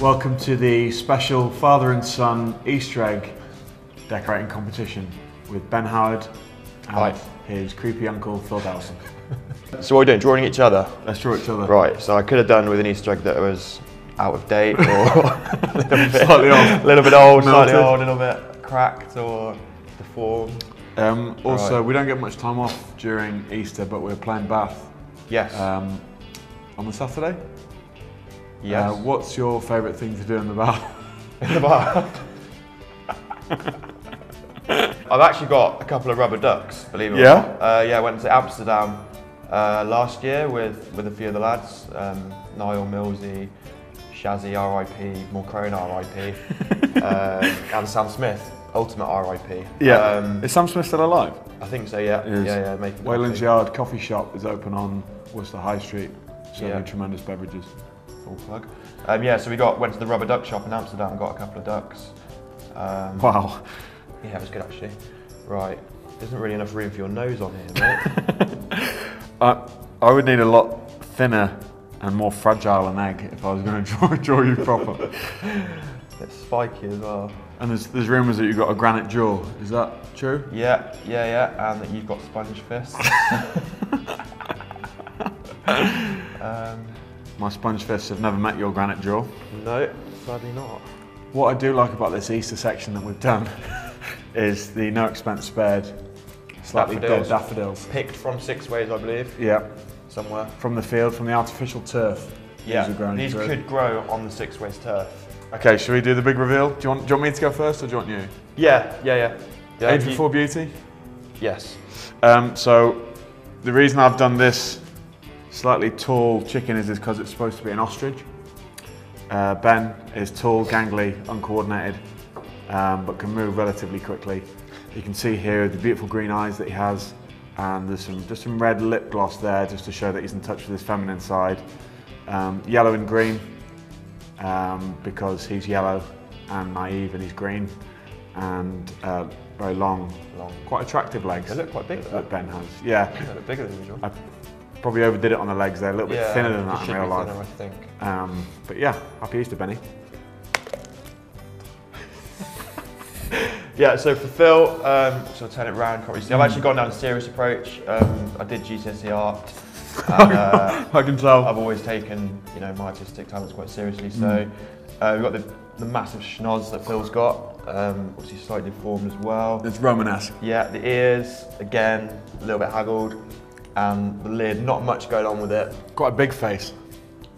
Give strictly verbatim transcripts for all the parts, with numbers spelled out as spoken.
Welcome to the special father and son Easter egg decorating competition with Ben Howard and Hi. his creepy uncle Phil Dowson. So what are we doing, drawing each other? Let's draw each other. Right, so I could have done with an Easter egg that was out of date or a little bit, slightly old, little bit old, slightly old, a little bit cracked or deformed. Um, also, right. we don't get much time off during Easter, but we're playing Bath. Yes. Um, on the Saturday. Yes. Uh, what's your favourite thing to do in the bath? In the bath? I've actually got a couple of rubber ducks, believe it or not. Yeah? Uh, yeah, I went to Amsterdam uh, last year with, with a few of the lads. Um, Niall Millsy, Shazzy R I P, More Crone R I P, uh, and Sam Smith. Ultimate R I P. Yeah. Um, is Sam Smith still alive? I think so, yeah. Yeah, yeah. yeah Wayland's Yard Coffee Shop is open on Worcester High Street, serving yeah. tremendous beverages. Full plug. Um, yeah, so we got went to the rubber duck shop in Amsterdam and got a couple of ducks. Um, wow. Yeah, it was good actually. Right. There's not really enough room for your nose on here, mate. uh, I would need a lot thinner and more fragile an egg if I was going to draw, draw you proper. It's spiky as well. And there's, there's rumours that you've got a granite jaw, is that true? Yeah, yeah, yeah, and that you've got sponge fists. um, My sponge fists have never met your granite jaw. No, sadly not. What I do like about this Easter section that we've done is the no expense spared, slightly daffodils. dull daffodils. Picked from six ways, I believe. Yeah. Somewhere. From the field, from the artificial turf. Yeah, these, these could grow on the six ways turf. Okay, should we do the big reveal? Do you want, do you want me to go first or do you want you? Yeah, yeah, yeah. yeah Age before beauty? Yes. Um, so, the reason I've done this slightly tall chicken is because it's supposed to be an ostrich. Uh, Ben is tall, gangly, uncoordinated, um, but can move relatively quickly. You can see here the beautiful green eyes that he has, and there's some, just some red lip gloss there just to show that he's in touch with his feminine side. Um, yellow and green. Um, because he's yellow and naive and he's green and uh, very long, long, quite attractive legs. They look quite big though. That Ben has, yeah. They look bigger than usual. I probably overdid it on the legs, they're a little yeah, bit thinner than that in real life. Thinner, I think. Um, but yeah, happy Easter, Benny. Yeah, so for Phil, um, so I'll turn it round, can't really see. I've actually gone down a serious approach. Um, I did G C S E art. And, uh, I can tell. I've always taken, you know, my artistic talents quite seriously. So mm. uh, we've got the, the massive schnoz that Phil's got, um, obviously slightly deformed as well. It's Romanesque. Yeah, the ears again a little bit haggled, and the lid not much going on with it. Quite a big face.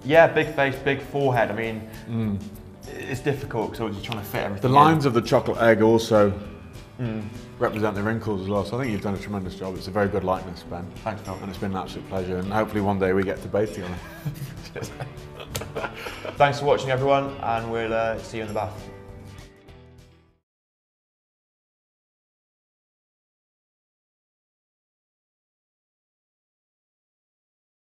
Yeah, big face, big forehead. I mean, mm. it's difficult because we're just trying to fit everything. The lines in. of the chocolate egg also. Mm. represent the wrinkles as well, so I think you've done a tremendous job. It's a very good likeness, Ben. Thanks, Phil. And it's been an absolute pleasure, and hopefully one day we get to bathe together. Thanks for watching, everyone, and we'll uh, see you in the bath.